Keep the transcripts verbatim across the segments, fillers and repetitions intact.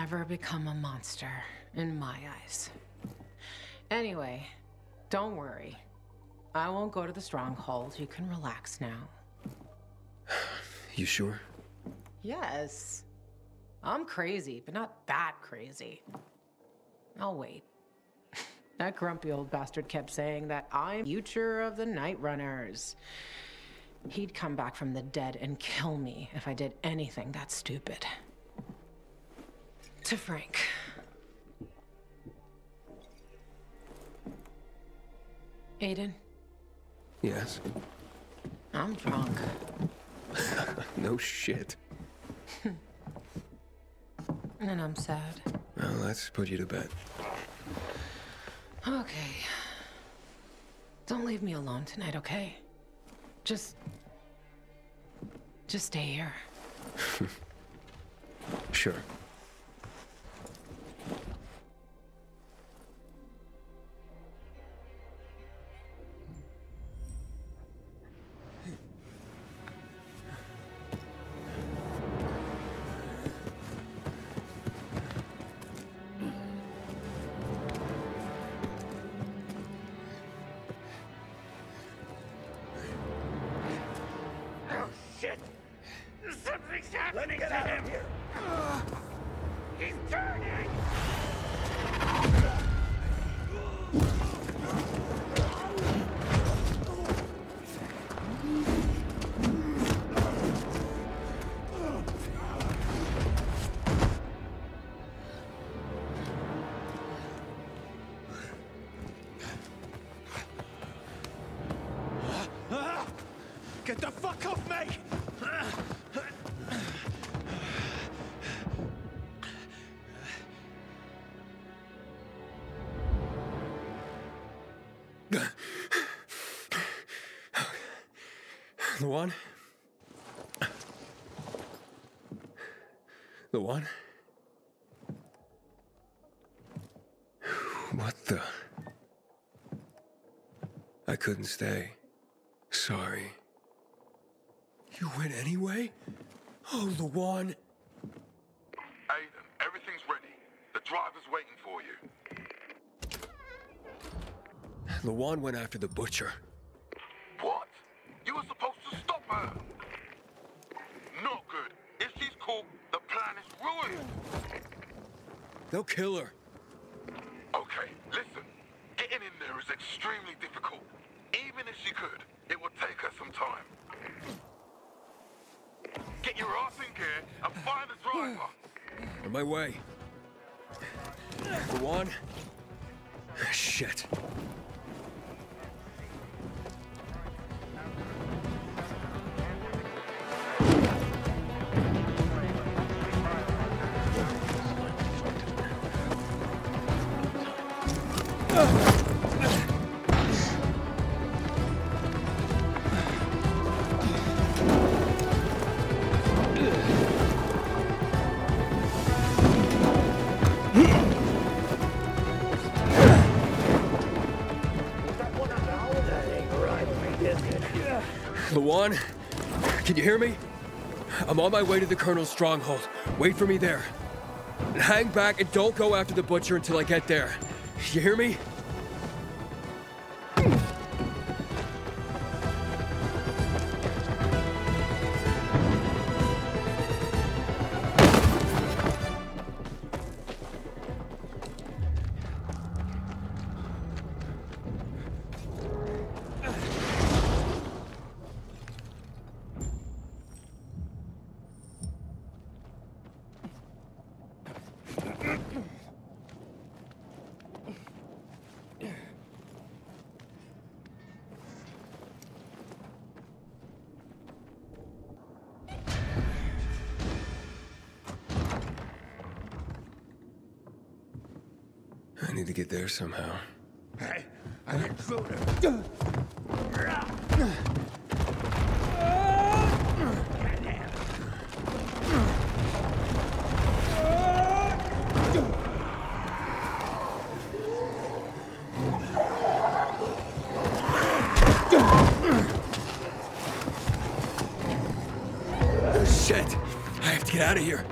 never become a monster, in my eyes. Anyway, don't worry. I won't go to the stronghold. You can relax now. You sure? Yes. I'm crazy, but not that crazy. I'll wait. That grumpy old bastard kept saying that I'm the future of the Night Runners. He'd come back from the dead and kill me if I did anything that stupid. To Frank. Aiden? Yes? I'm drunk. No shit. And I'm sad. Well, let's put you to bed. Okay. Don't leave me alone tonight, okay? Just... Just stay here. Sure. Luan? Luan? What the? I couldn't stay. Sorry. You went anyway? Oh, Luan. Aiden, everything's ready. The driver's waiting for you. Luan went after the butcher. What? You were supposed to stop her. Not good. If she's caught, the plan is ruined. They'll kill her. Okay, listen. Getting in there is extremely difficult. Even if she could, it would take her some time. Get your ass in gear and find the driver. On my way. Go on. Shit. Luan, can you hear me? I'm on my way to the Colonel's stronghold. Wait for me there. Hang back and don't go after the butcher until I get there. You hear me? I need to get there somehow. Hey, I'm an intruder. Shit! I have to get out of here.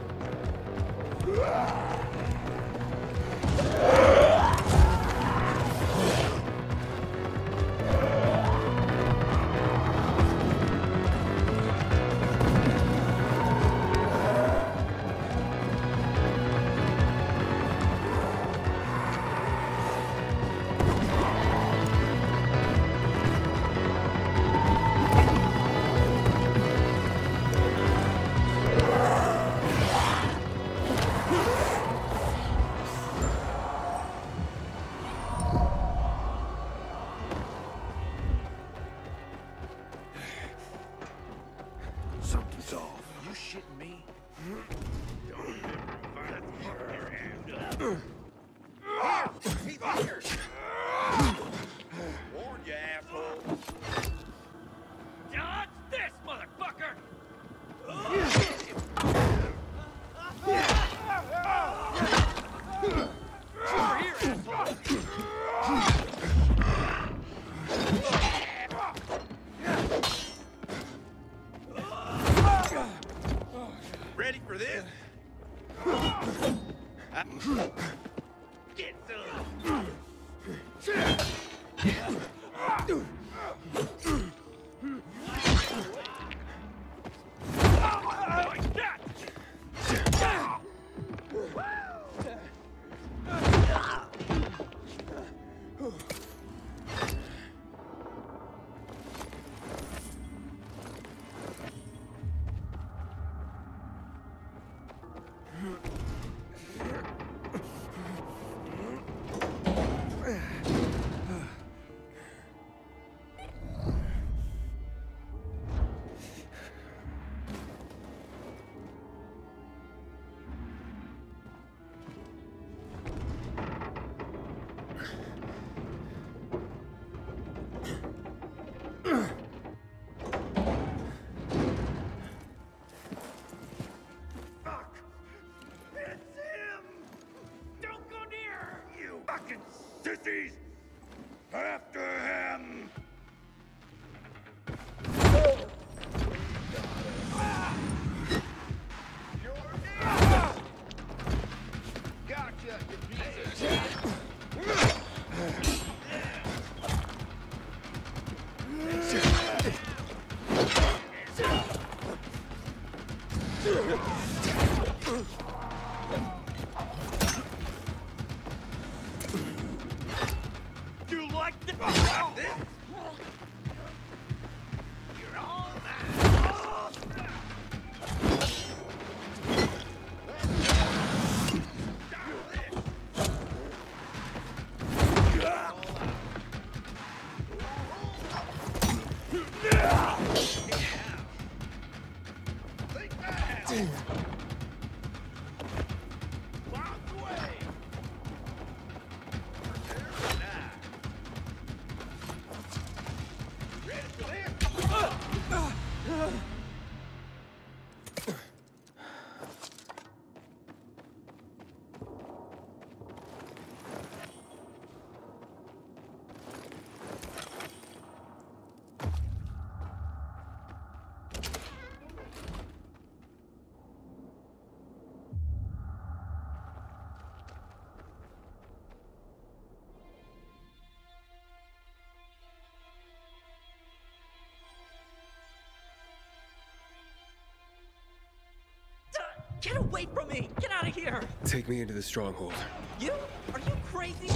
Get away from me! Get out of here! Take me into the stronghold. You? Are you crazy?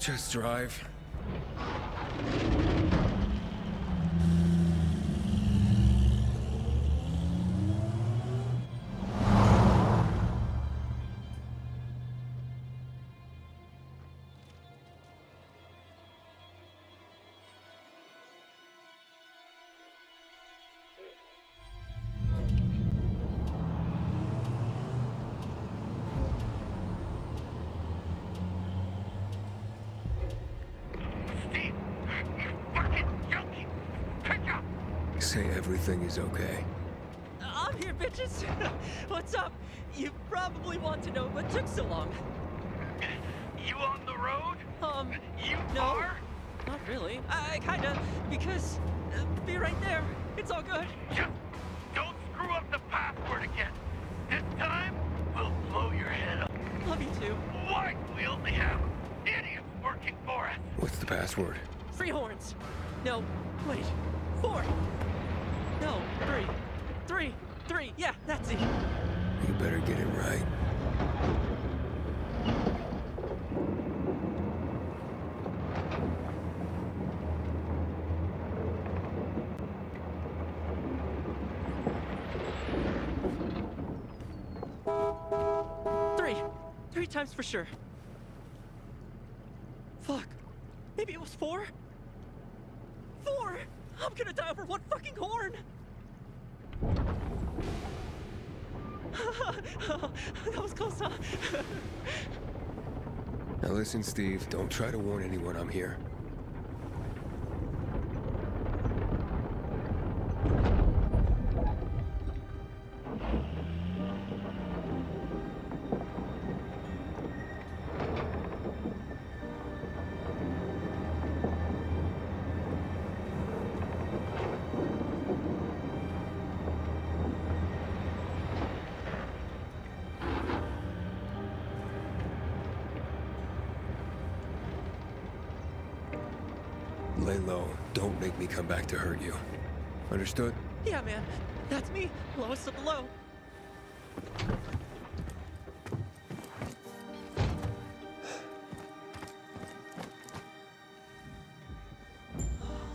Just drive. Everything is okay. I'm here, bitches. What's up? You probably want to know what took so long. You on the road? Um, you no, are? Not really. I kinda, because uh, be right there. It's all good. Just don't screw up the password again. This time. password? Three horns. No, wait. Four. No, three. Three. Three. Yeah, that's it. You better get it right. Three. Three times for sure. Fuck. Maybe it was four? Four! I'm gonna die over one fucking horn! Oh, that was close, huh? Now listen, Steve, don't try to warn anyone I'm here. Lay low. Don't make me come back to hurt you. Understood? Yeah, man. That's me. Lowest of the low.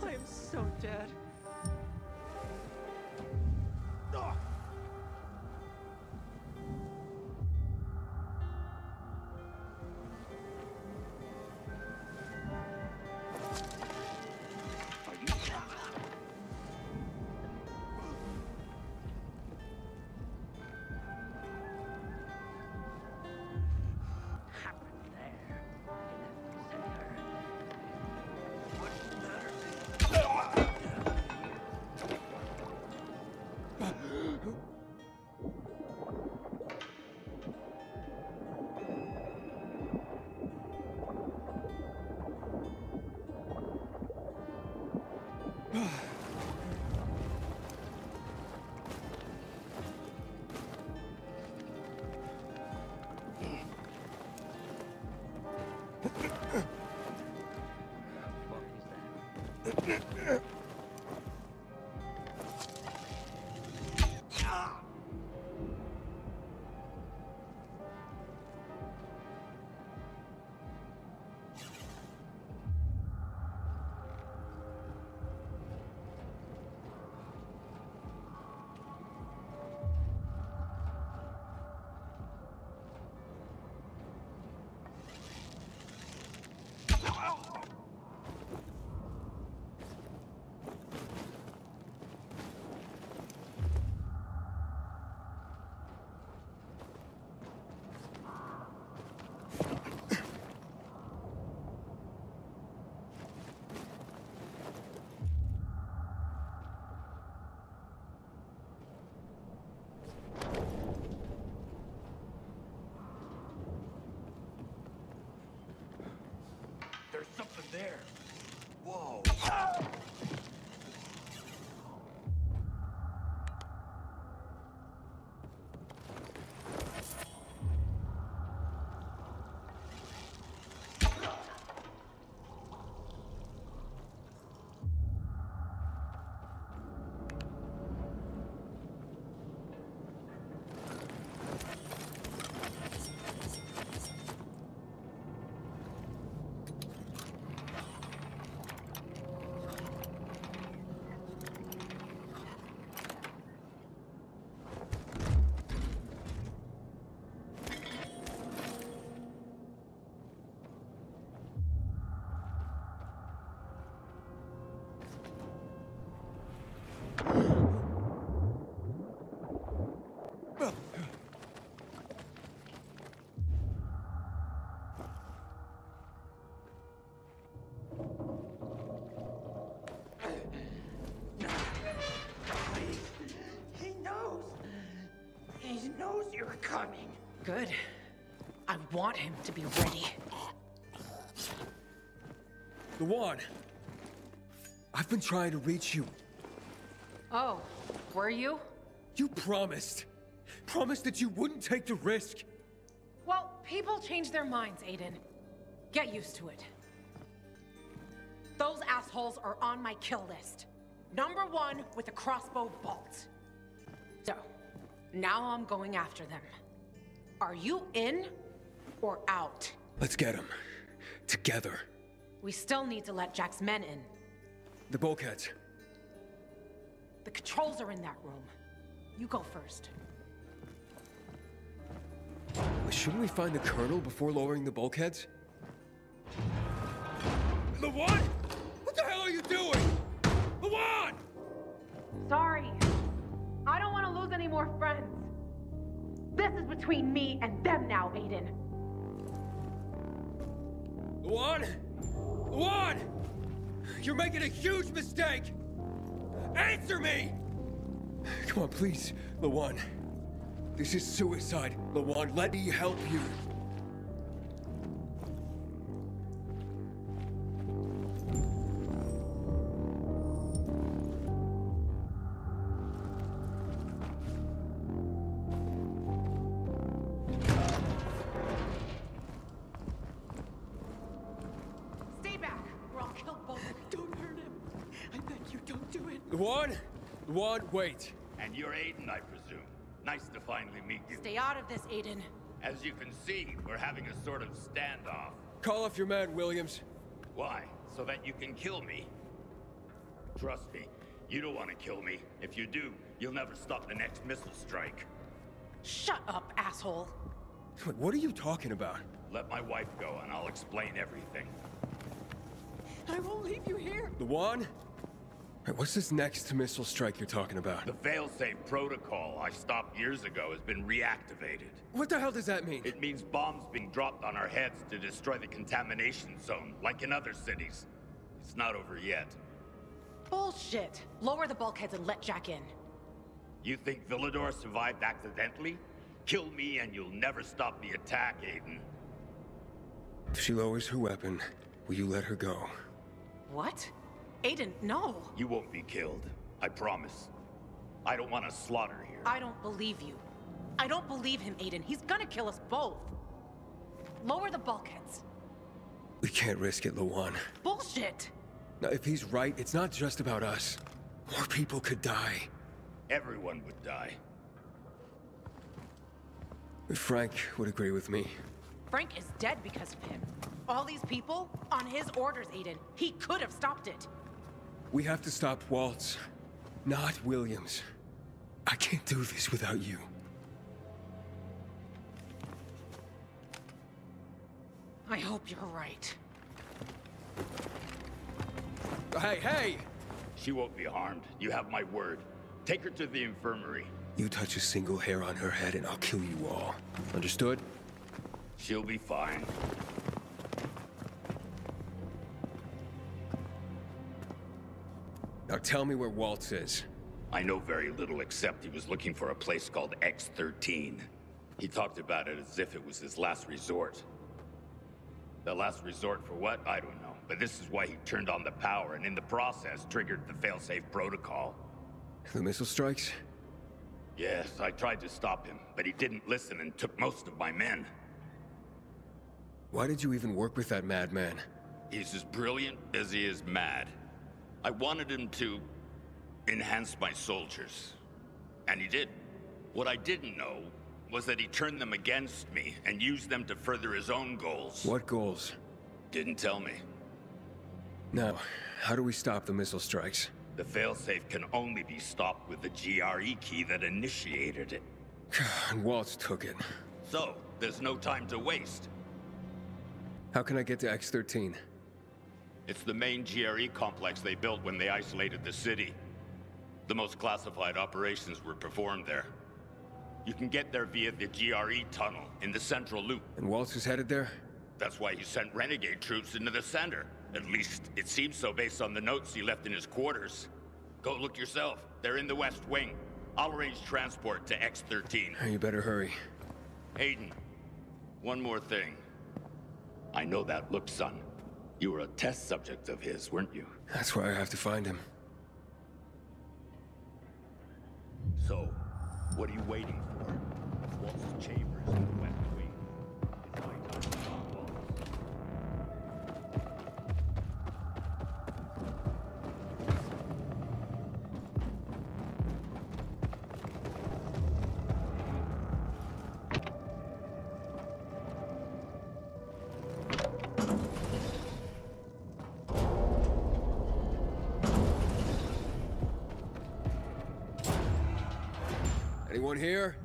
I am so dead. Ugh. Something there. Whoa. Ah! Coming. Good. I want him to be ready. Luan, I've been trying to reach you. Oh, were you? You promised. Promised that you wouldn't take the risk. Well, people change their minds, Aiden. Get used to it. Those assholes are on my kill list. Number one with a crossbow bolt. So, now I'm going after them. Are you in or out? Let's get them. Together. We still need to let Jack's men in. The bulkheads. The controls are in that room. You go first. Shouldn't we find the colonel before lowering the bulkheads? Luan! What the hell are you doing? Luan! Sorry. I don't want to lose any more friends. This is between me and them now, Aiden. Luan? Luan! You're making a huge mistake! Answer me! Come on, please, Luan. This is suicide, Luan. Let me help you. Stay back, or I'll kill both. Don't hurt him. I beg you, don't do it. Luan? Luan, wait. And you're Aiden, I presume. Nice to finally meet you. Stay out of this, Aiden. As you can see, we're having a sort of standoff. Call off your man, Williams. Why? So that you can kill me? Trust me, you don't want to kill me. If you do, you'll never stop the next missile strike. Shut up, asshole. Wait, what are you talking about? Let my wife go and I'll explain everything. I won't leave you here. Luan? Wait, what's this next missile strike you're talking about? The failsafe protocol I stopped years ago has been reactivated. What the hell does that mean? It means bombs being dropped on our heads to destroy the contamination zone, like in other cities. It's not over yet. Bullshit! Lower the bulkheads and let Jack in. You think Villador survived accidentally? Kill me and you'll never stop the attack, Aiden. If she lowers her weapon, will you let her go? What? Aiden, no! You won't be killed. I promise. I don't want to slaughter here. I don't believe you. I don't believe him, Aiden. He's gonna kill us both. Lower the bulkheads. We can't risk it, Luan. Bullshit! Now, if he's right, it's not just about us. More people could die. Everyone would die. Frank would agree with me. Frank is dead because of him. All these people? On his orders, Aiden. He could have stopped it. We have to stop Waltz, not Williams. I can't do this without you. I hope you're right. Hey, hey! She won't be harmed. You have my word. Take her to the infirmary. You touch a single hair on her head and I'll kill you all. Understood? She'll be fine. Now tell me where Waltz is. I know very little except he was looking for a place called X thirteen. He talked about it as if it was his last resort. The last resort for what? I don't know. But this is why he turned on the power and in the process triggered the failsafe protocol. The missile strikes? Yes, I tried to stop him, but he didn't listen and took most of my men. Why did you even work with that madman? He's as brilliant, busy as mad. I wanted him to enhance my soldiers, and he did. What I didn't know was that he turned them against me and used them to further his own goals. What goals? Didn't tell me. Now, how do we stop the missile strikes? The failsafe can only be stopped with the G R E key that initiated it. And Waltz took it. So, there's no time to waste. How can I get to X thirteen? It's the main G R E complex they built when they isolated the city. The most classified operations were performed there. You can get there via the G R E tunnel in the central loop. And Waltz is headed there? That's why he sent renegade troops into the center. At least, it seems so based on the notes he left in his quarters. Go look yourself. They're in the West Wing. I'll arrange transport to X thirteen. You better hurry. Aiden, one more thing. I know that look, son. You were a test subject of his, weren't you? That's why I have to find him. So, what are you waiting for? Waltz's chambers in the West Wing. It's my time to stop Waltz. Anyone here?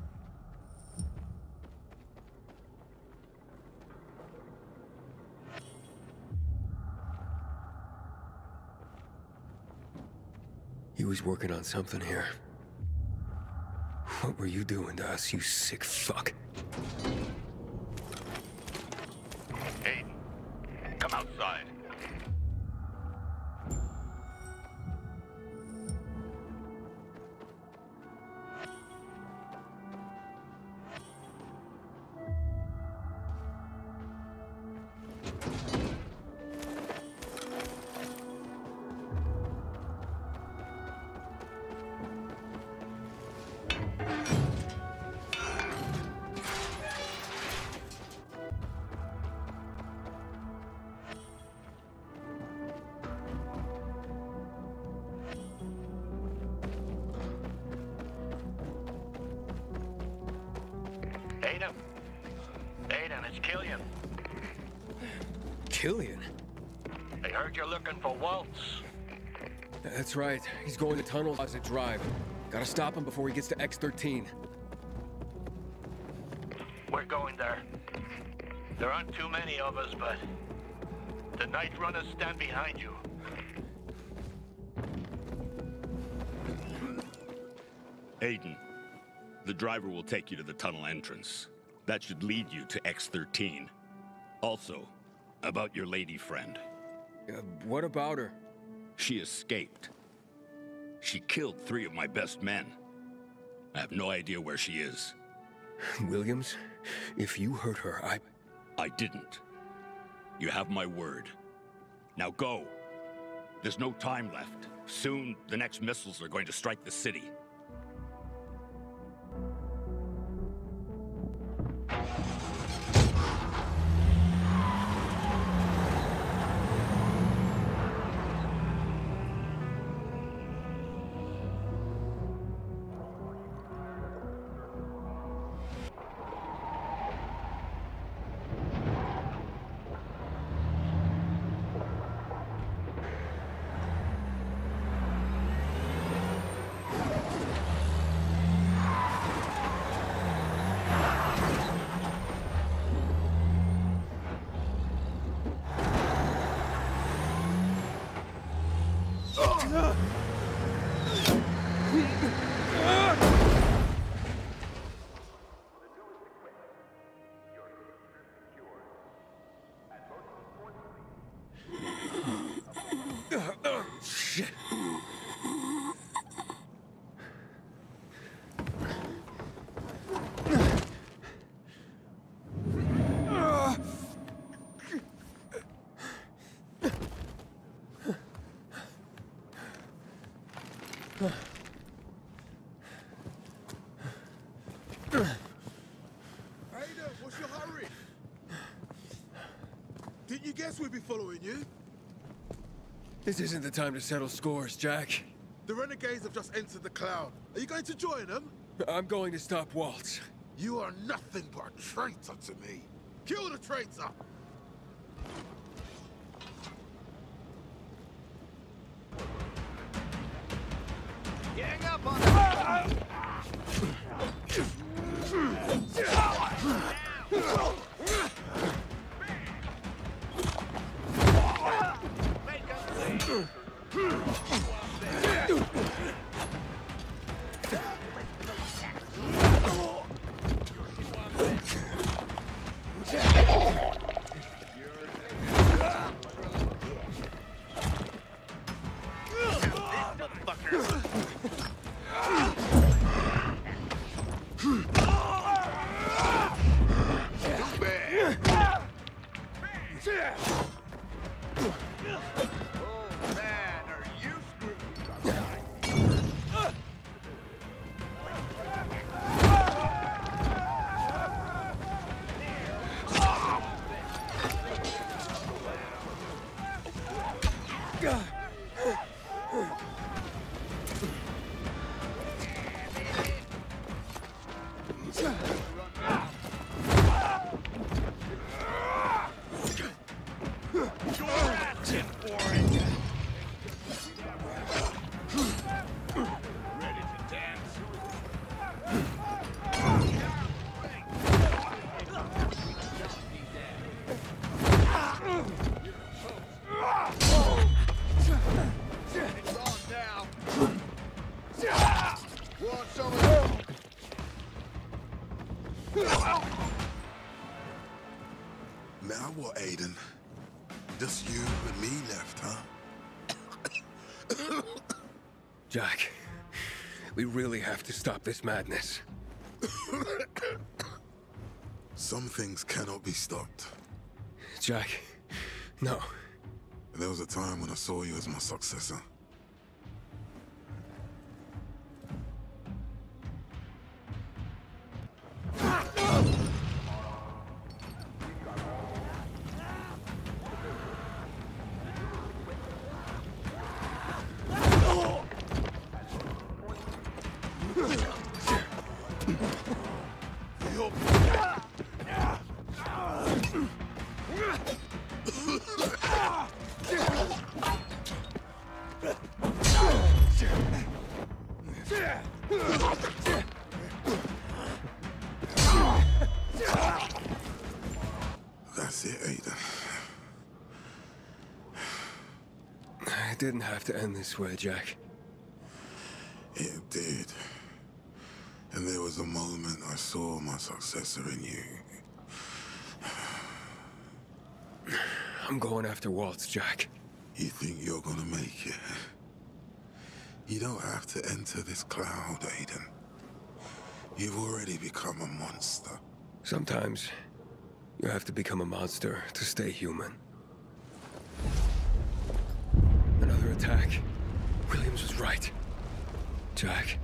He was working on something here. What were you doing to us, you sick fuck? Aiden, come outside. Waltz. That's right. He's going to tunnel as a drive. Gotta stop him before he gets to X thirteen. We're going there. There aren't too many of us, but the Night Runners stand behind you. Aiden, the driver will take you to the tunnel entrance. That should lead you to X thirteen. Also, about your lady friend. Uh, what about her? She escaped. She killed three of my best men. I have no idea where she is. Williams, if you hurt her, I... I didn't. You have my word. Now go. There's no time left. Soon, the next missiles are going to strike the city. We'll be following you. This isn't the time to settle scores, Jack. The renegades have just entered the cloud. Are you going to join them? I'm going to stop Waltz. You are nothing but a traitor to me. Kill the traitor! Gang up on him! This motherfucker! Now what, Aiden? Just you and me left, huh? Jack, we really have to stop this madness. Some things cannot be stopped. Jack, no. There was a time when I saw you as my successor. It didn't have to end this way, Jack. It did. And there was a moment I saw my successor in you. I'm going after Waltz, Jack. You think you're gonna make it? You don't have to enter this cloud, Aiden. You've already become a monster. Sometimes you have to become a monster to stay human. Another attack. Williams was right. Jack.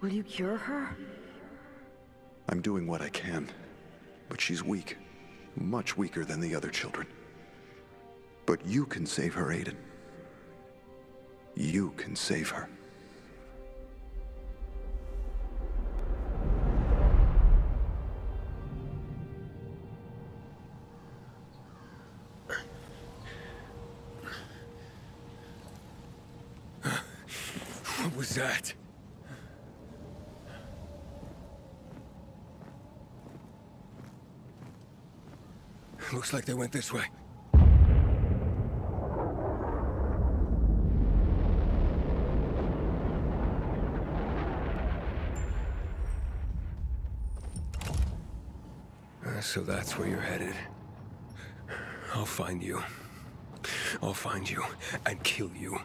Will you cure her? I'm doing what I can, but she's weak. Much weaker than the other children. But you can save her, Aiden. You can save her. What was that? Looks like they went this way. So that's where you're headed. I'll find you. I'll find you and kill you.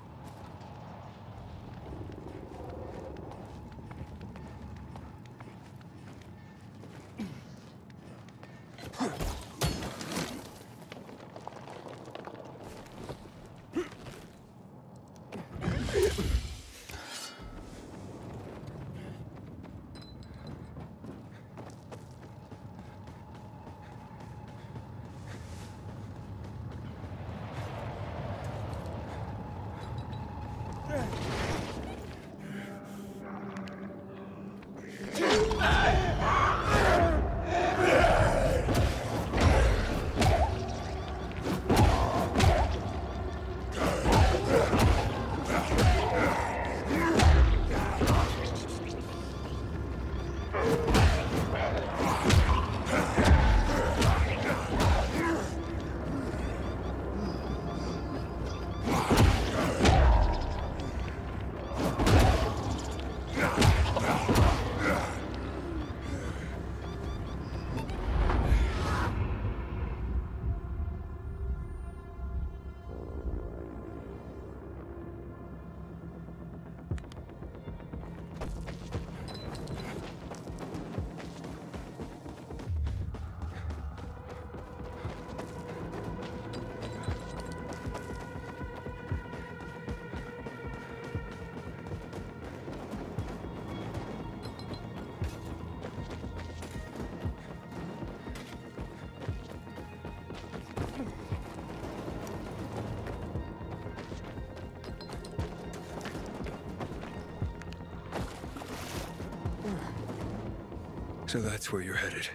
So that's where you're headed.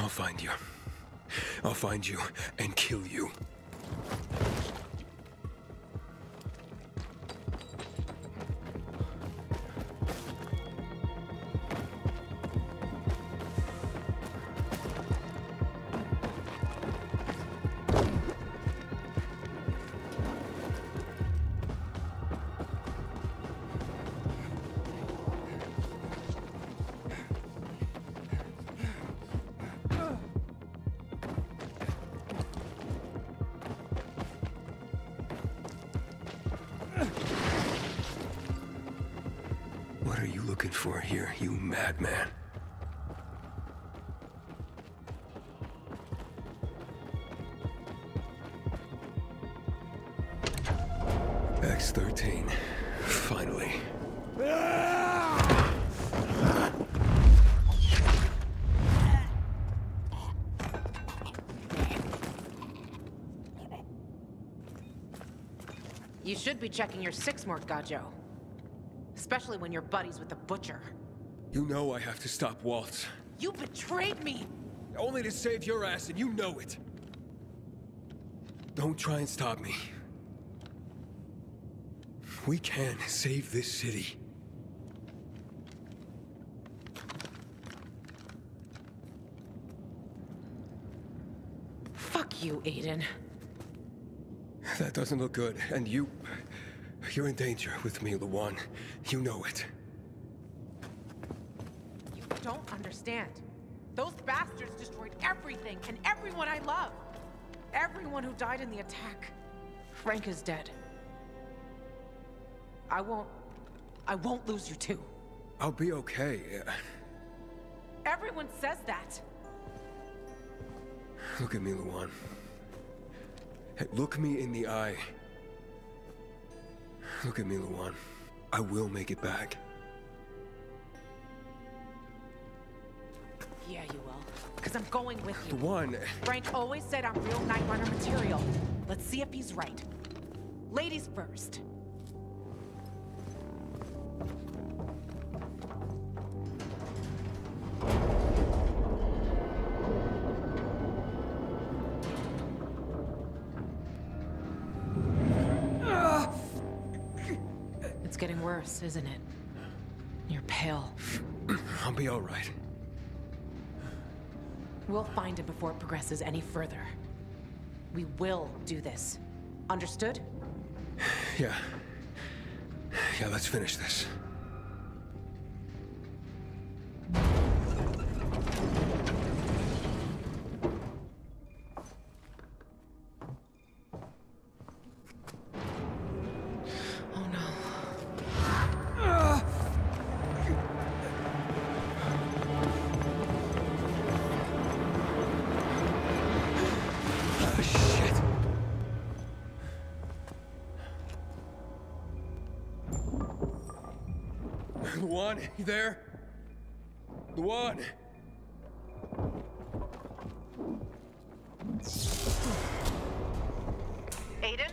I'll find you. I'll find you and kill you. Here, you madman. X thirteen, finally. You should be checking your six-mort, Gajo. Especially when you're buddies with the butcher. You know I have to stop Waltz. You betrayed me! Only to save your ass, and you know it. Don't try and stop me. We can save this city. Fuck you, Aiden. That doesn't look good, and you... You're in danger with me, Luan. You know it. You don't understand. Those bastards destroyed everything and everyone I love. Everyone who died in the attack. Frank is dead. I won't... I won't lose you too. I'll be okay. Everyone says that. Look at me, Luan. Hey, look me in the eye. Look at me, Luan. I will make it back. Yeah, you will. Because I'm going with you. Luan... Frank always said I'm real Night Runner material. Let's see if he's right. Ladies first. Isn't it? You're pale. I'll be all right. We'll find it before it progresses any further. We will do this. Understood? Yeah. Yeah, let's finish this. Luan, you there? Luan! Aiden?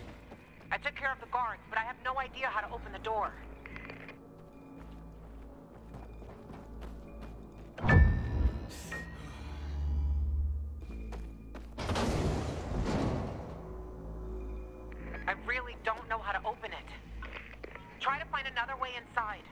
I took care of the guards, but I have no idea how to open the door. I really don't know how to open it. Try to find another way inside.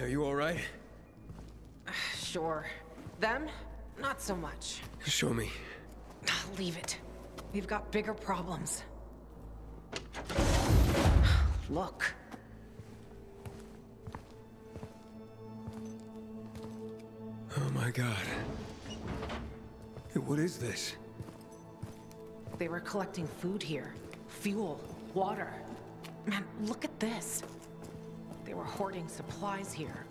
Are you all right? Sure. Them? Not so much. Show me. Leave it. We've got bigger problems. Look. Oh my God. What is this? They were collecting food here. Fuel, water. Man, look at this. They were hoarding supplies here.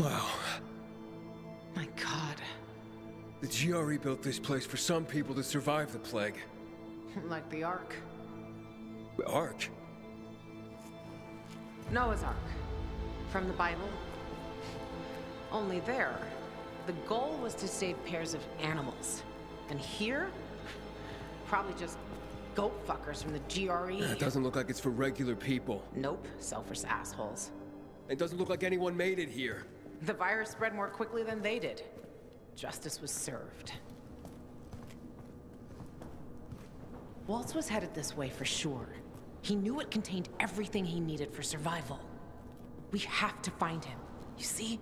Wow. My God. The G R E built this place for some people to survive the plague. Like the Ark. The Ark? Noah's Ark. From the Bible. Only there, the goal was to save pairs of animals. And here? Probably just goat fuckers from the G R E. It doesn't look like it's for regular people. Nope, selfish assholes. It doesn't look like anyone made it here. The virus spread more quickly than they did. Justice was served. Waltz was headed this way for sure. He knew it contained everything he needed for survival. We have to find him, you see?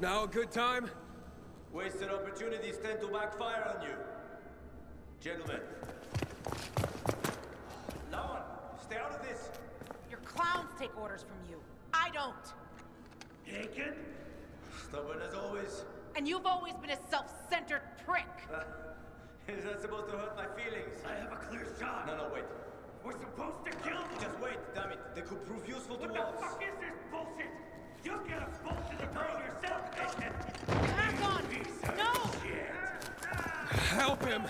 Now a good time? Wasted opportunities tend to backfire on you. Gentlemen. Luan, stay out of this. You're close. clowns take orders from you. I don't. Hakon? Stubborn as always. And you've always been a self-centered prick. Uh, is that supposed to hurt my feelings? I have a clear shot. No, no, wait. We're supposed to kill them. Just wait, damn it. They could prove useful to us. What the fuck is this bullshit? You get a bolt to the ground yourself, Aiden. Hakon! No! Help him!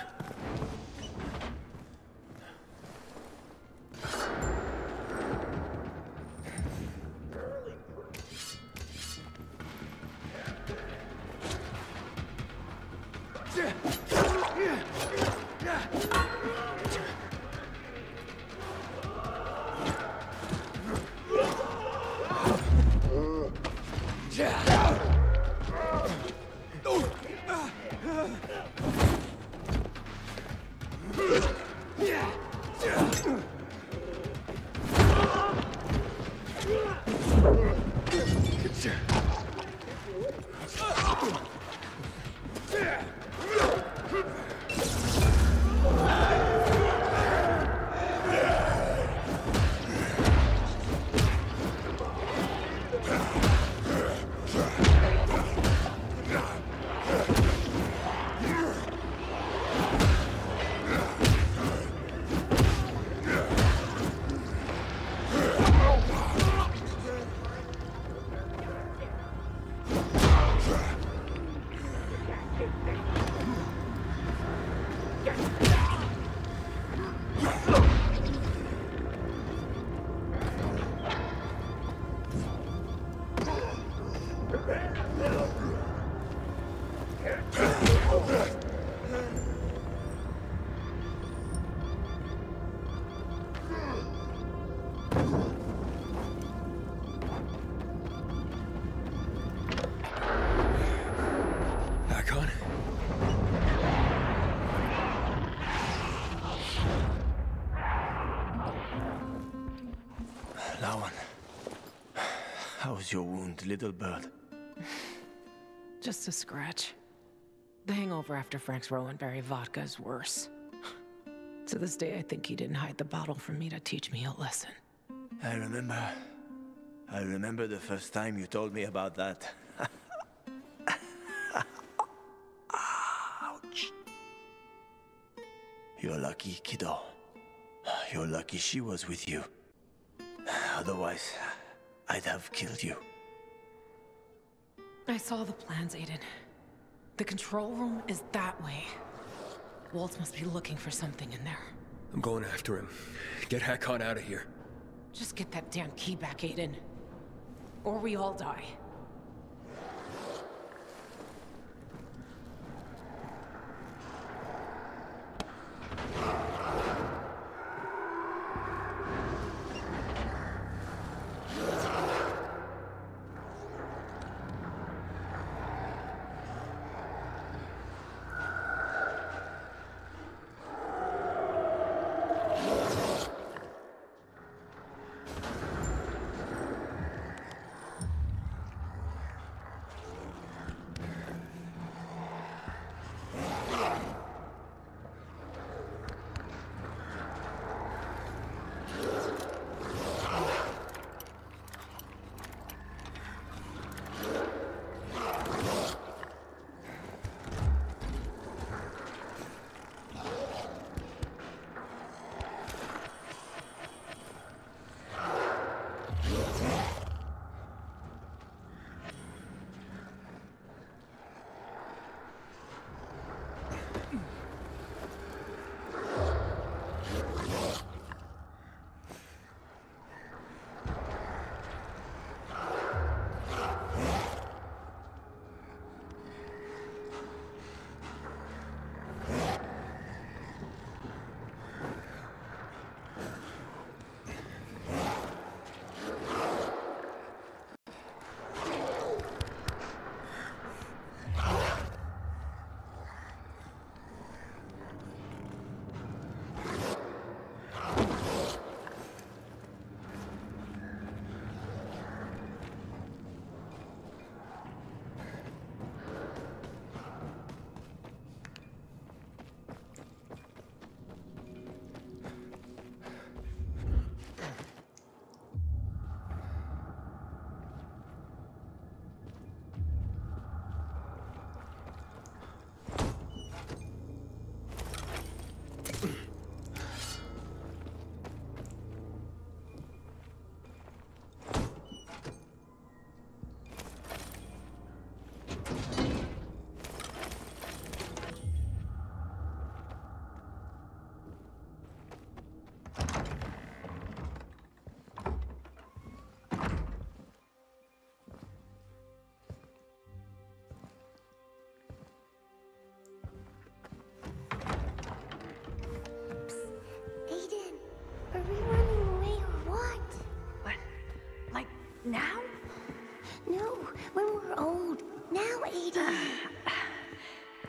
Your wound, little bird? Just a scratch. The hangover after Frank's Rowanberry vodka is worse. To this day, I think he didn't hide the bottle from me to teach me a lesson. I remember. I remember the first time you told me about that. Ouch. You're lucky, kiddo. You're lucky she was with you. Otherwise, I'd have killed you. I saw the plans, Aiden. The control room is that way. Waltz must be looking for something in there. I'm going after him. Get Hakon out of here. Just get that damn key back, Aiden. Or we all die. Aiden.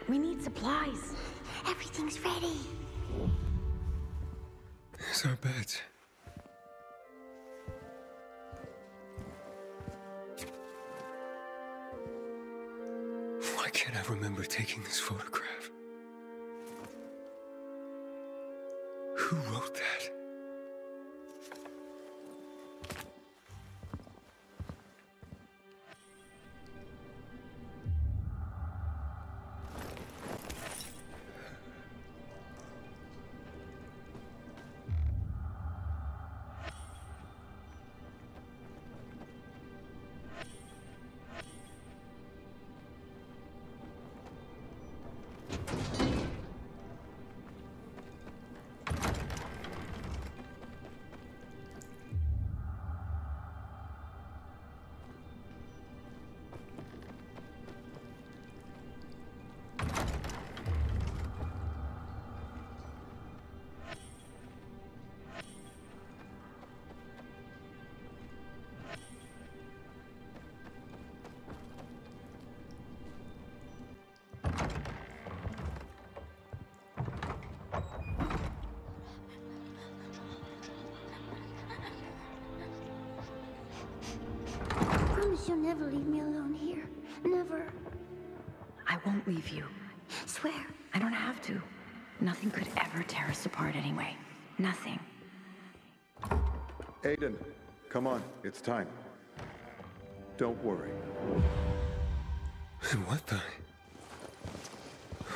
We need supplies. Everything's ready. There's our beds. Why can't I remember taking this photograph? Who wrote that? You'll never leave me alone here. Never. I won't leave you. Swear. I don't have to. Nothing could ever tear us apart anyway. Nothing. Aiden, come on. It's time. Don't worry. What the?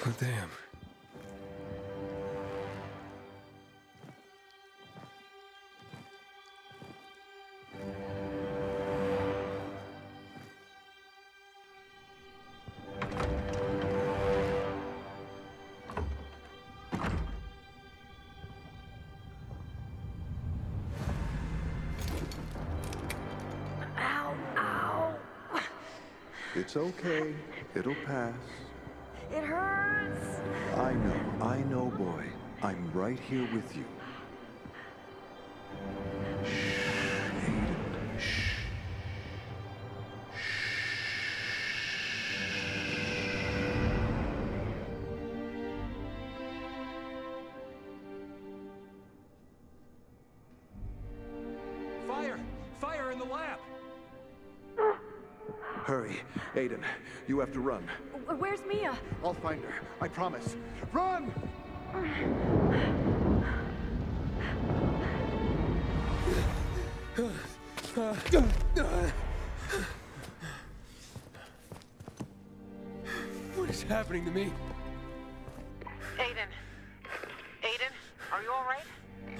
Oh, damn. It's okay. It'll pass. It hurts. I know. I know, boy. I'm right here with you. Aiden, you have to run. Where's Mia? I'll find her. I promise. Run! What is happening to me? Aiden. Aiden, are you all right?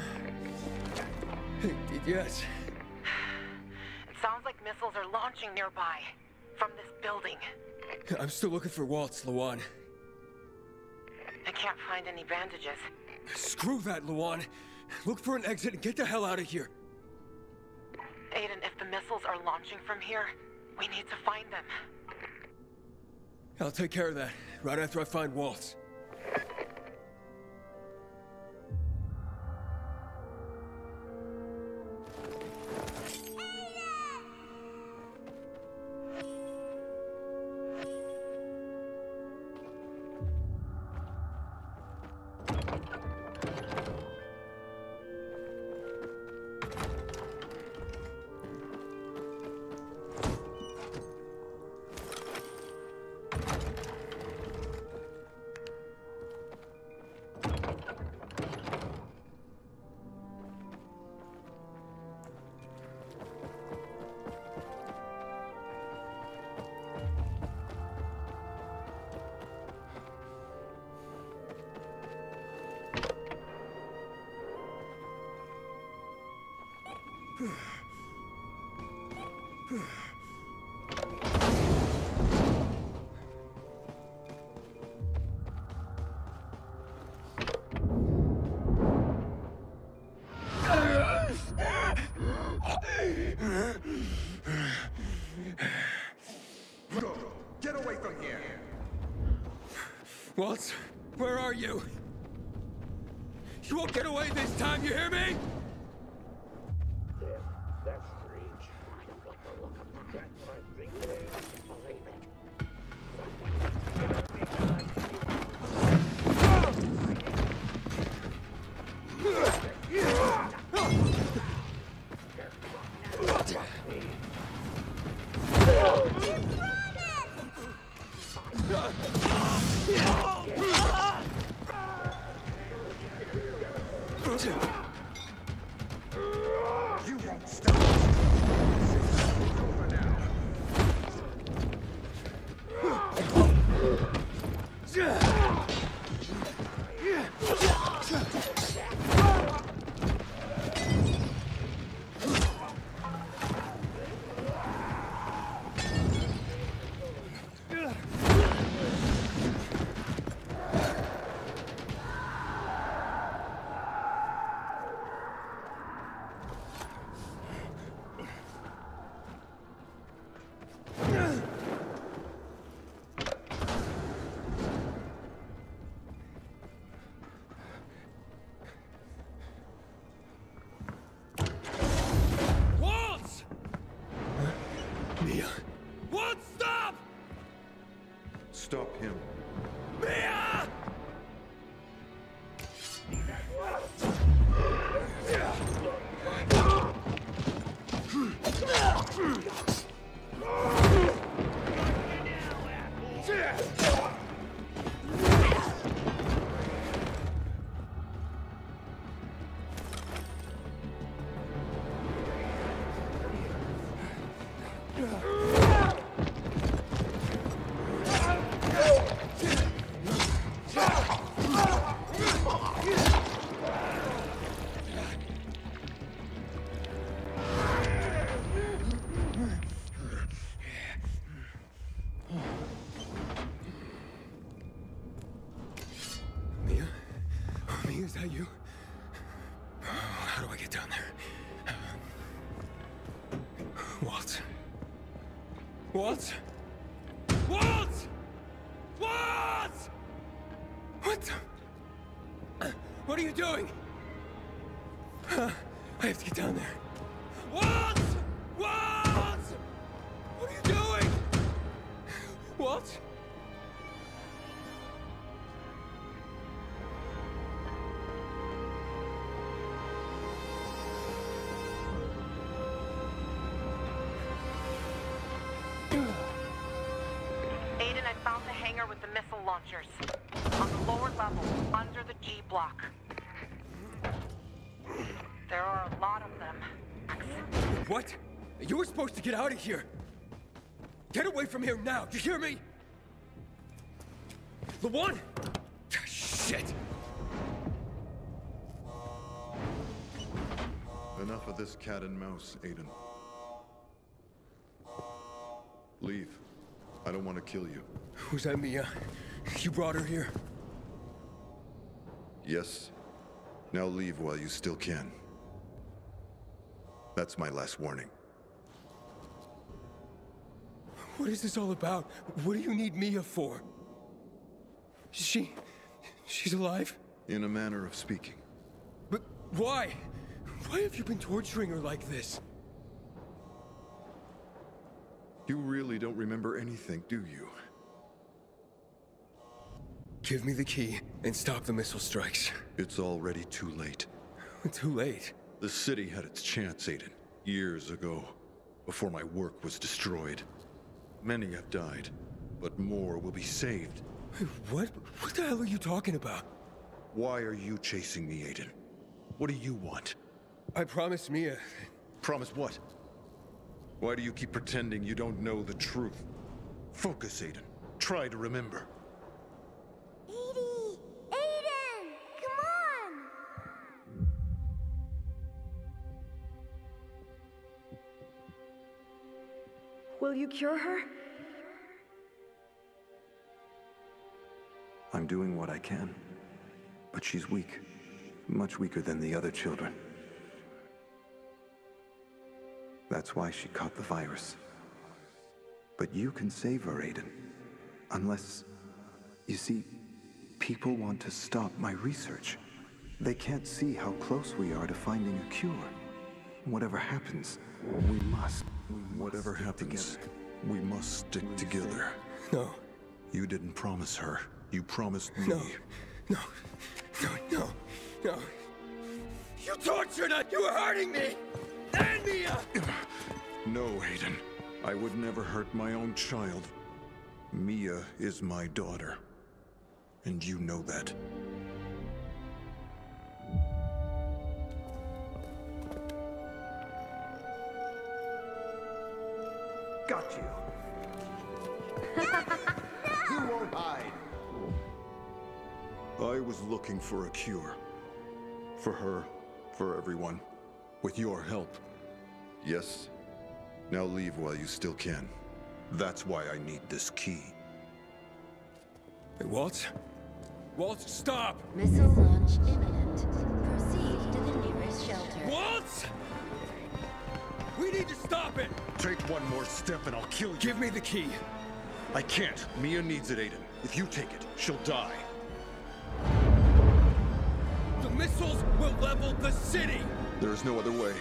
Yes. It sounds like missiles are launching nearby. From this building. I'm still looking for Waltz, Luan. I can't find any bandages. Screw that, Luan. Look for an exit and get the hell out of here. Aiden, if the missiles are launching from here, we need to find them. I'll take care of that, right after I find Waltz. Get away from here! Waltz, where are you? You won't get away this time, you hear me? Stop him. Mia! Waltz. Waltz? Waltz! Waltz! What the? What are you doing? Huh? I have to get down there. Waltz! Waltz! What are you doing? Waltz? With the missile launchers. On the lower level, under the G block. There are a lot of them. What? You were supposed to get out of here. Get away from here now, do you hear me? Luan? Shit! Enough of this cat and mouse, Aiden. Leave. I don't want to kill you. Was that Mia? You brought her here? Yes. Now leave while you still can. That's my last warning. What is this all about? What do you need Mia for? She... she's alive? In a manner of speaking. But why? Why have you been torturing her like this? You really don't remember anything, do you? Give me the key and stop the missile strikes. It's already too late. Too late? The city had its chance, Aiden. Years ago, before my work was destroyed. Many have died, but more will be saved. What? What the hell are you talking about? Why are you chasing me, Aiden? What do you want? I promised Mia. Promise what? Why do you keep pretending you don't know the truth? Focus, Aiden. Try to remember. Aiden! Aiden! Come on! Will you cure her? I'm doing what I can. But she's weak. Much weaker than the other children. That's why she caught the virus. But you can save her, Aiden. Unless... you see, people want to stop my research. They can't see how close we are to finding a cure. Whatever happens, we must... Whatever happens, we must stick together. No. You didn't promise her. You promised me. No. No. No, no, no. You tortured her! You were hurting me! And Mia! No, Aiden. I would never hurt my own child. Mia is my daughter, and you know that. Got you. You won't hide. I was looking for a cure. For her, for everyone. With your help. Yes. Now leave while you still can. That's why I need this key. Hey, Waltz? Waltz, stop! Missile launch imminent. Proceed to the nearest shelter. Waltz! We need to stop it! Take one more step and I'll kill you. Give me the key. I can't. Mia needs it, Aiden. If you take it, she'll die. The missiles will level the city! There is no other way.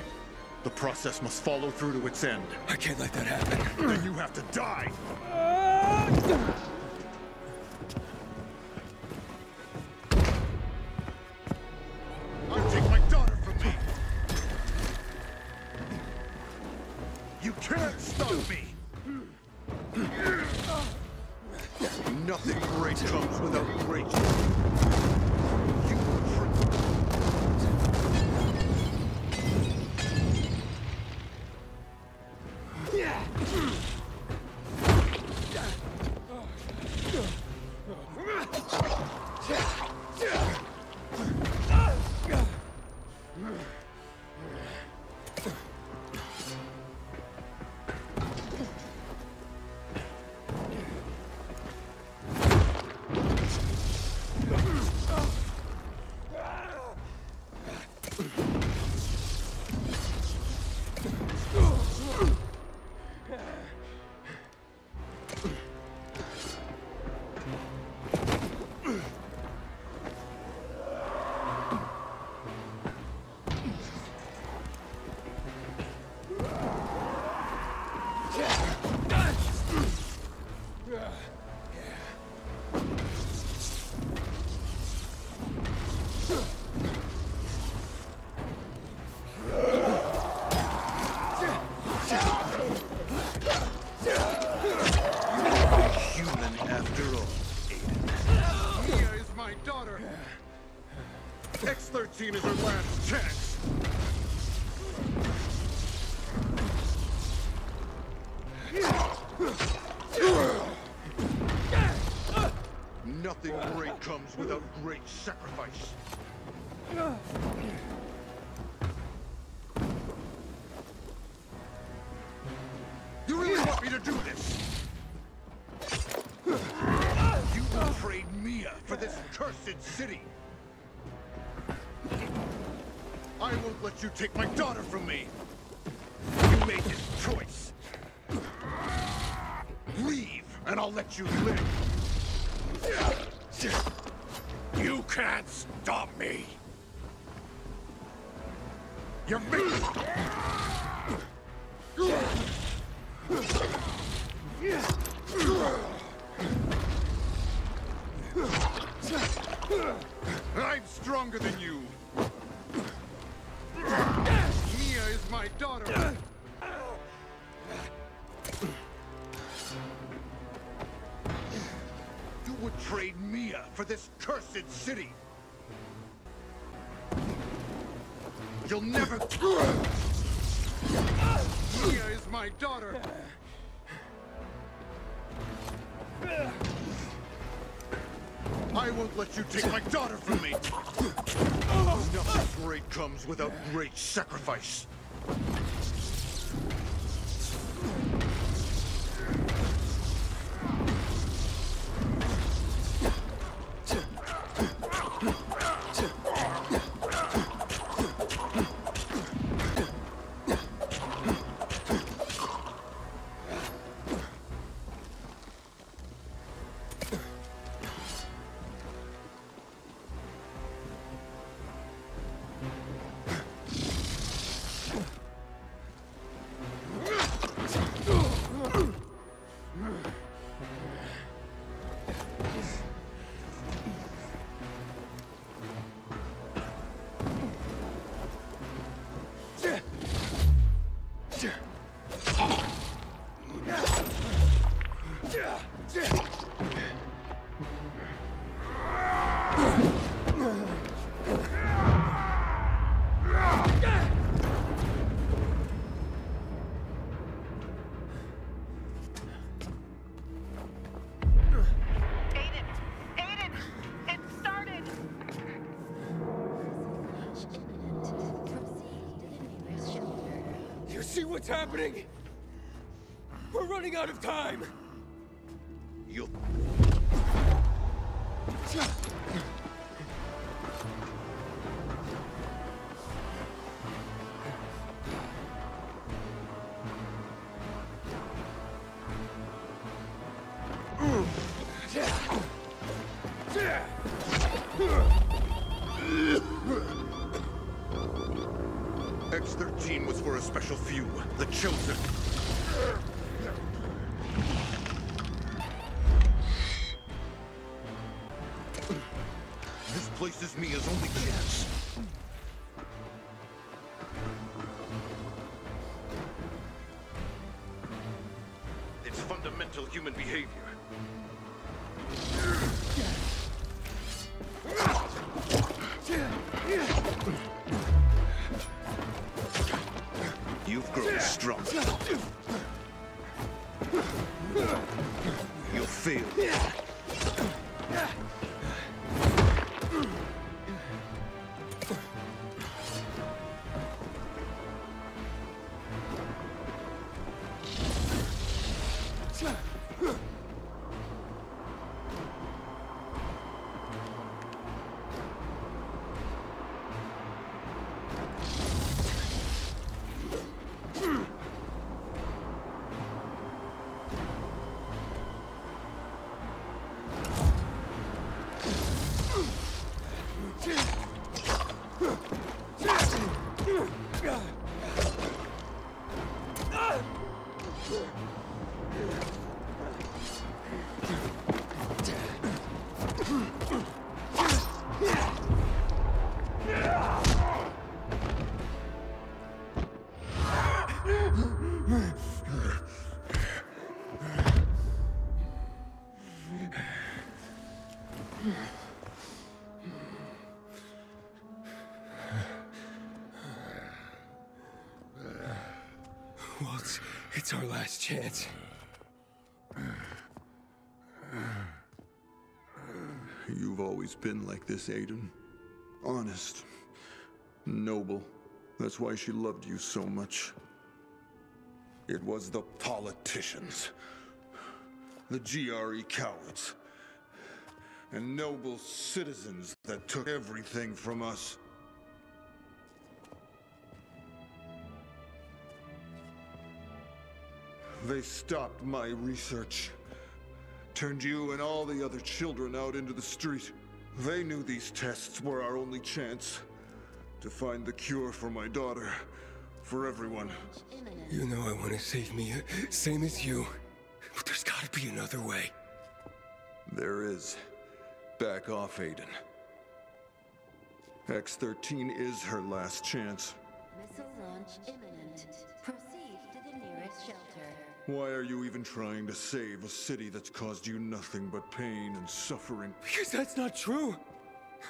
The process must follow through to its end. I can't let that happen. Then you have to die! I take my daughter from me! You can't stop me! Nothing great comes without great. X thirteen is our last chance. Nothing great comes without great sacrifice. You really want me to do this? You betrayed Mia for this cursed city. I won't let you take my daughter from me! You made this choice! Leave, and I'll let you live! You can't stop me! You're me! I'm stronger than you! My daughter! You would trade Mia for this cursed city! You'll never... Mia is my daughter! I won't let you take my daughter from me! Nothing great comes without great sacrifice! What's happening? We're running out of time. You. X thirteen was for a special few, the chosen. This place is Mia's only chance. It's fundamental human behavior. You've grown strong. You'll fail. Waltz, it's our last chance. You've always been like this, Aiden. Honest. Noble. That's why she loved you so much. It was the politicians. The G R E cowards. And noble citizens that took everything from us. They stopped my research, turned you and all the other children out into the street. They knew these tests were our only chance to find the cure for my daughter, for everyone. You know I want to save Mia, same as you, but there's got to be another way. There is. Back off, Aiden. X thirteen is her last chance. Missile launch imminent. Proceed to the nearest shelter. Why are you even trying to save a city that's caused you nothing but pain and suffering? Because that's not true!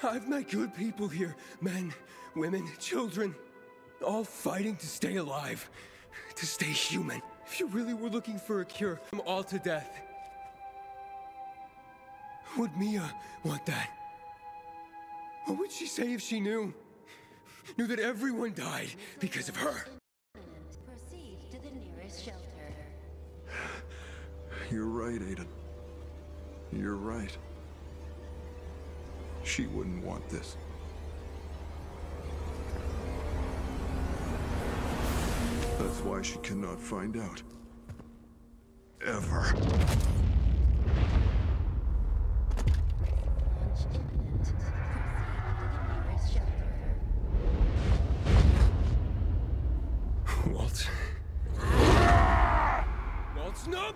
I've met good people here. Men, women, children. All fighting to stay alive. To stay human. If you really were looking for a cure, I'm all to death. Would Mia want that? What would she say if she knew? Knew that everyone died because of her? Proceed to the nearest shelter. You're right, Aiden. You're right. She wouldn't want this. That's why she cannot find out. Ever. Waltz. Waltz, no!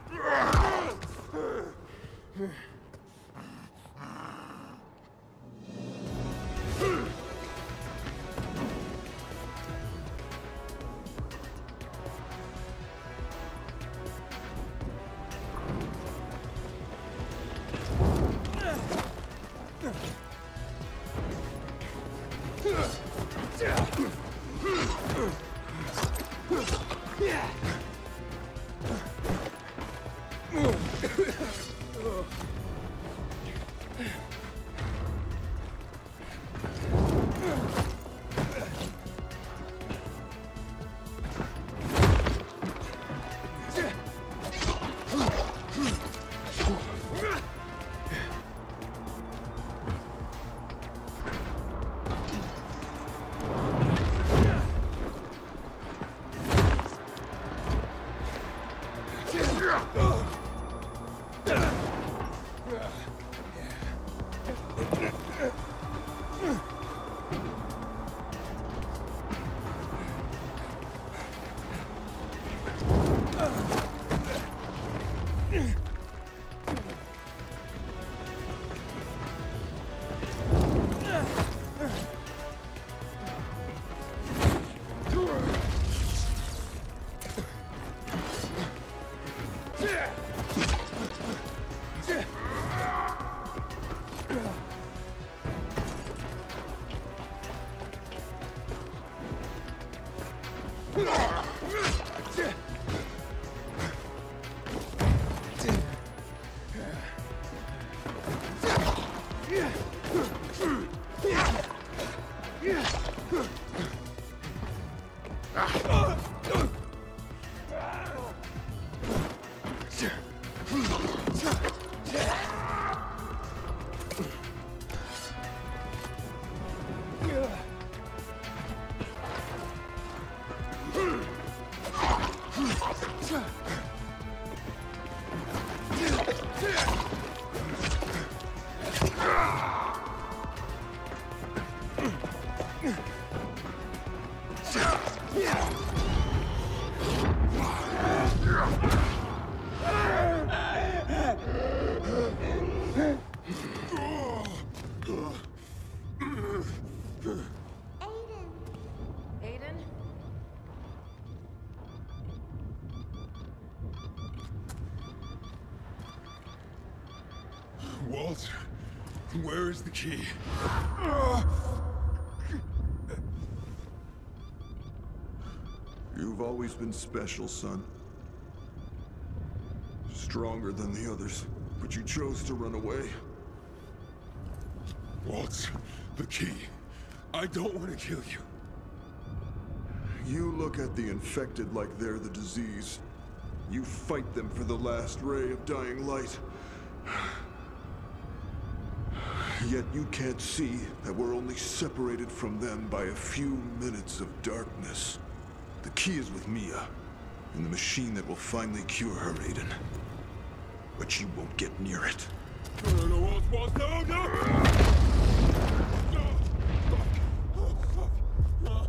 Waltz, where is the key? You've always been special, son. Stronger than the others, but you chose to run away. Waltz, the key. I don't want to kill you. You look at the infected like they're the disease. You fight them for the last ray of dying light. Yet you can't see that we're only separated from them by a few minutes of darkness. The key is with Mia, and the machine that will finally cure her, Aiden. But you won't get near it. No, no, Waltz, Waltz, no, no! No! Fuck. Oh, fuck. No.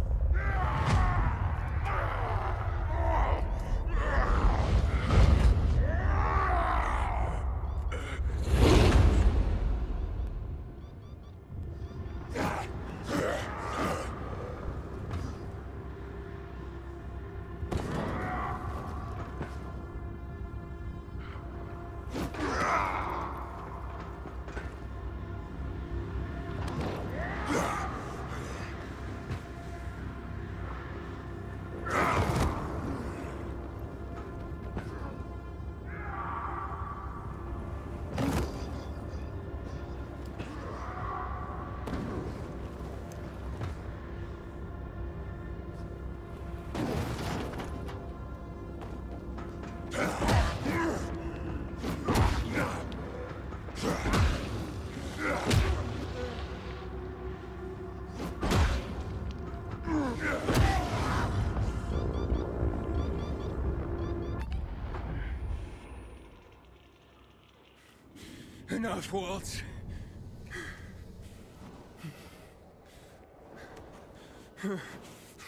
Enough, Waltz.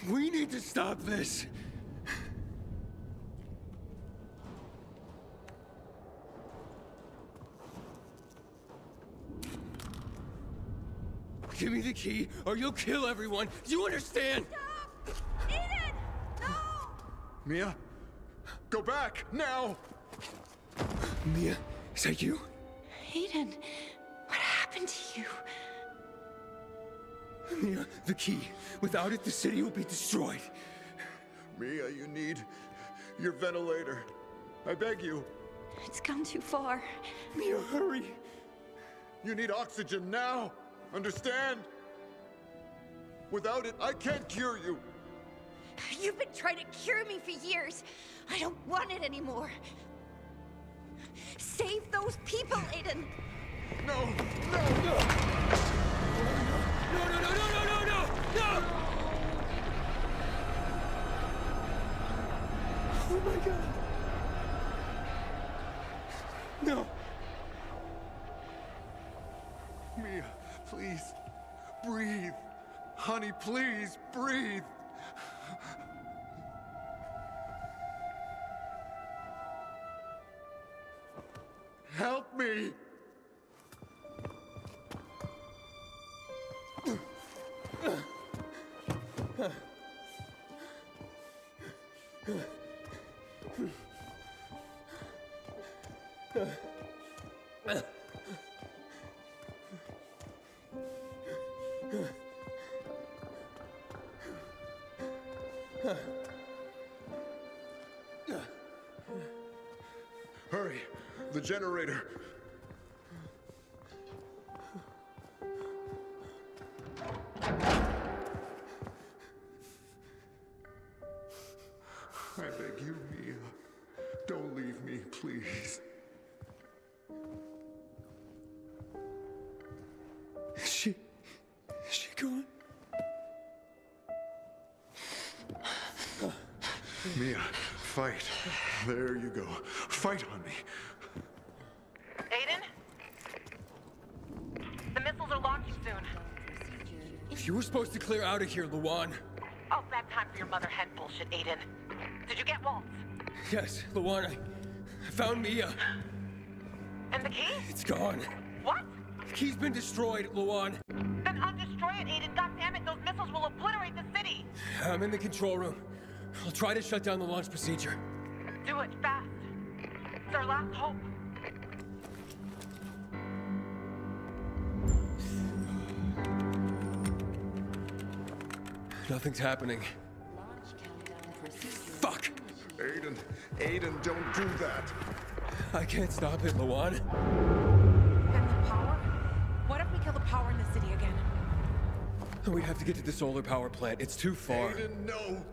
We need to stop this. Give me the key, or you'll kill everyone. Do you understand? Stop! Aiden! No! Mia? Go back, now! Mia, is that you? Aiden, what happened to you? Mia, the key. Without it, the city will be destroyed. Mia, you need your ventilator. I beg you. It's gone too far. Mia, hurry! You need oxygen now! Understand? Without it, I can't cure you! You've been trying to cure me for years! I don't want it anymore! Save those people, Aiden! No! No! No! No, no, no, no, no, no, no! No! Oh my god! No! Mia, please, breathe! Honey, please, breathe! Help me! Hurry, the generator. Mia, fight. There you go. Fight on me. Aiden? The missiles are launching soon. You were supposed to clear out of here, Luan. Oh, bad time for your mother head bullshit, Aiden. Did you get Waltz? Yes, Luan, I, I found Mia. And the key? It's gone. What? The key's been destroyed, Luan. Then undestroy it, Aiden. God damn it, those missiles will obliterate the city. I'm in the control room. I'll try to shut down the launch procedure. Do it fast. It's our last hope. Nothing's happening. Fuck! Aiden, Aiden, don't do that. I can't stop it, Luan. And the power? What if we kill the power in the city again? We have to get to the solar power plant. It's too far. Aiden, no!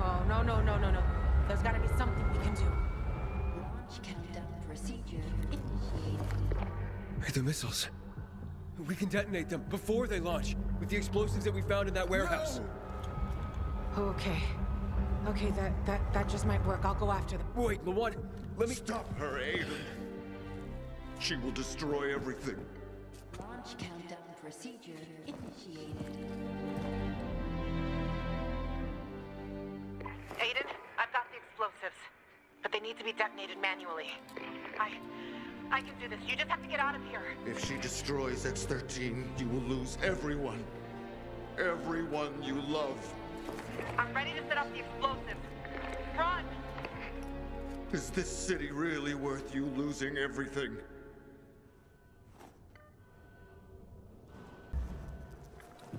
Oh, no, no, no, no, no. There's gotta be something we can do. Launch countdown procedure initiated. The missiles. We can detonate them before they launch with the explosives that we found in that warehouse. No! Okay. Okay, that, that, that just might work. I'll go after them. Wait, Luan, let me... Stop her, Aiden. She will destroy everything. Launch countdown procedure initiated. Aiden, I've got the explosives, but they need to be detonated manually. I... I can do this. You just have to get out of here. If she destroys X thirteen, you will lose everyone. Everyone you love. I'm ready to set up the explosives. Run! Is this city really worth you losing everything?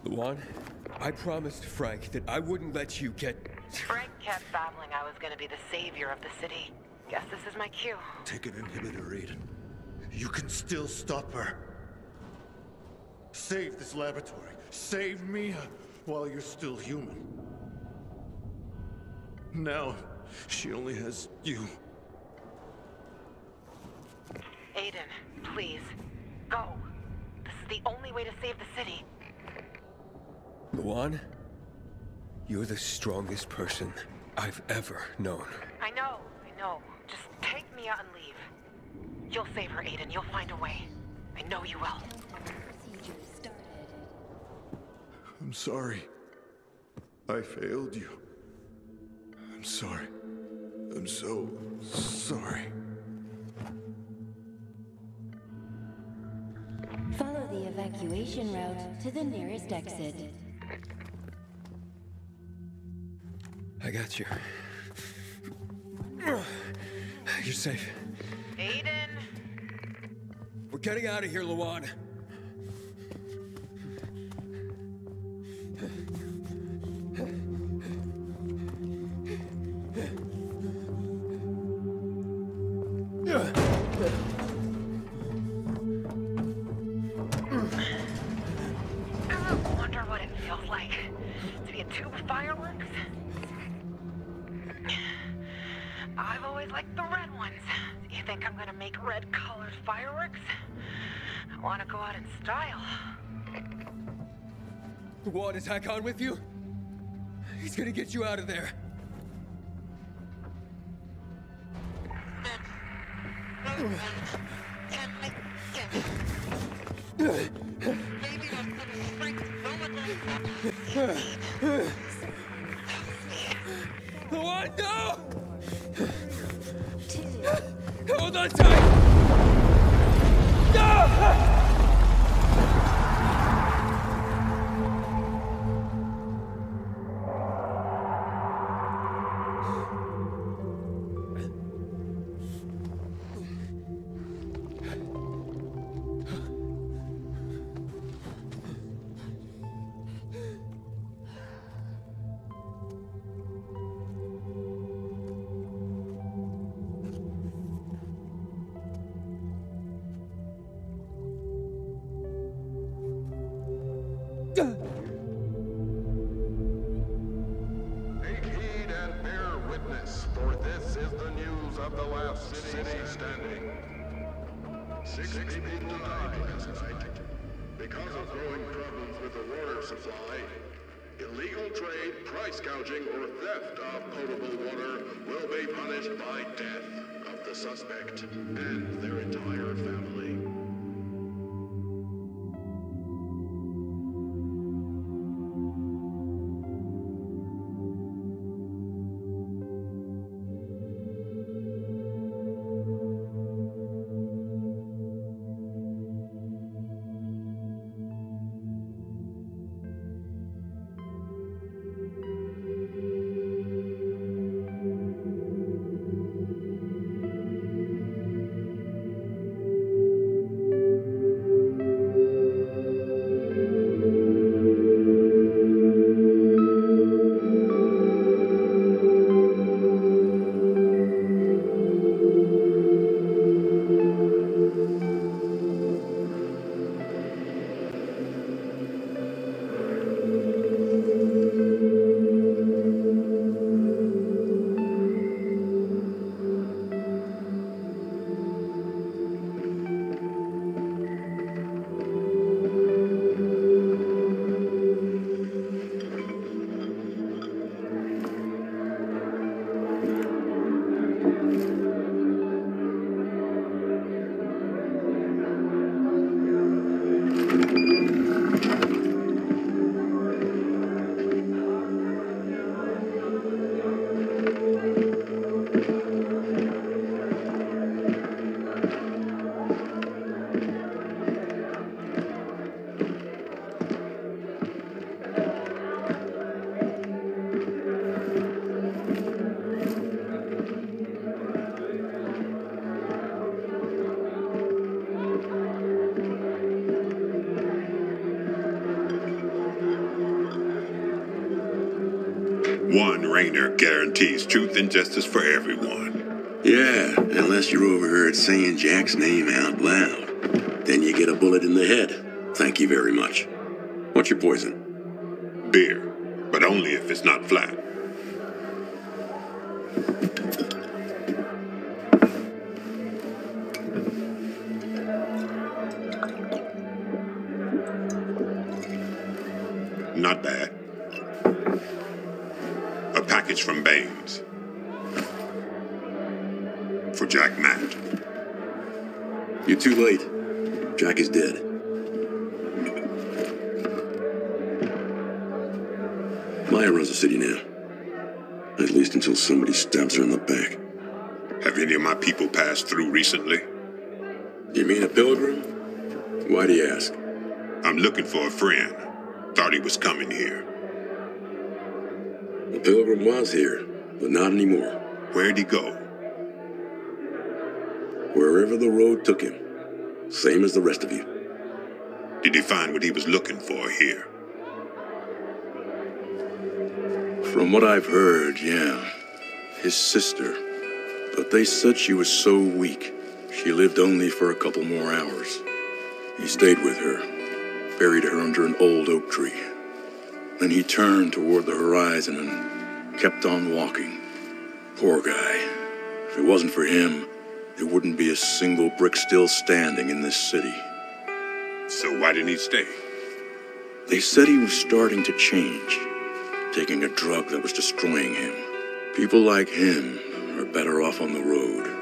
Luan, I promised Frank that I wouldn't let you get... Frank kept babbling I was going to be the savior of the city. Guess this is my cue. Take an inhibitor, Aiden. You can still stop her. Save this laboratory. Save Mia while you're still human. Now, she only has you. Aiden, please, go. This is the only way to save the city. Luan? You're the strongest person I've ever known. I know, I know. Just take me out and leave. You'll save her, Aiden. You'll find a way. I know you will. I'm sorry. I failed you. I'm sorry. I'm so sorry. Follow the evacuation route to the nearest exit. I got you. You're safe. Aiden! We're getting out of here, Luan. like the red ones. Do you think I'm gonna make red-colored fireworks? I wanna go out in style. What, is Hakon with you? He's gonna get you out of there. Maybe I'm gonna strike no one. Luan, no! Hold on tight! No! Guarantees truth and justice for everyone. Yeah, unless you're overheard saying Jack's name out loud. Then you get a bullet in the head. Thank you very much. What's your poison? Beer, but only if it's not flat. Not bad. Package from Baines. For Jack Matt. You're too late. Jack is dead. Mia runs the city now. At least until somebody stabs her in the back. Have any of my people passed through recently? You mean a pilgrim? Why do you ask? I'm looking for a friend. Thought he was coming here. The pilgrim was here, but not anymore. Where'd he go? Wherever the road took him. Same as the rest of you. Did he find what he was looking for here? From what I've heard, yeah. His sister. But they said she was so weak, she lived only for a couple more hours. He stayed with her, buried her under an old oak tree. Then he turned toward the horizon and kept on walking. Poor guy. If it wasn't for him, there wouldn't be a single brick still standing in this city. So why didn't he stay? They said he was starting to change, taking a drug that was destroying him. People like him are better off on the road.